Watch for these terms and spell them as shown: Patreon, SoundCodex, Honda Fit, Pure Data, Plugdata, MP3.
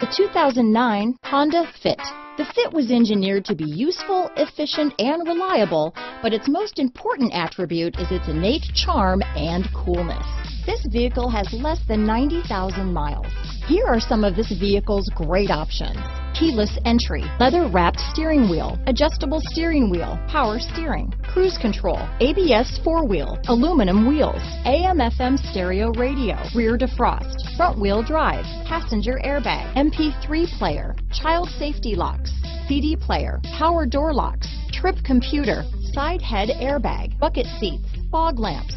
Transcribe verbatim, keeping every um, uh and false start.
The two thousand nine Honda Fit. The Fit was engineered to be useful, efficient, and reliable, but its most important attribute is its innate charm and coolness. This vehicle has less than ninety thousand miles. Here are some of this vehicle's great options: keyless entry, leather-wrapped steering wheel, adjustable steering wheel, power steering, cruise control, A B S four-wheel, aluminum wheels, A M F M stereo radio, rear defrost, front-wheel drive, passenger airbag, M P three player, child safety locks, C D player, power door locks, trip computer, side head airbag, bucket seats, fog lamps.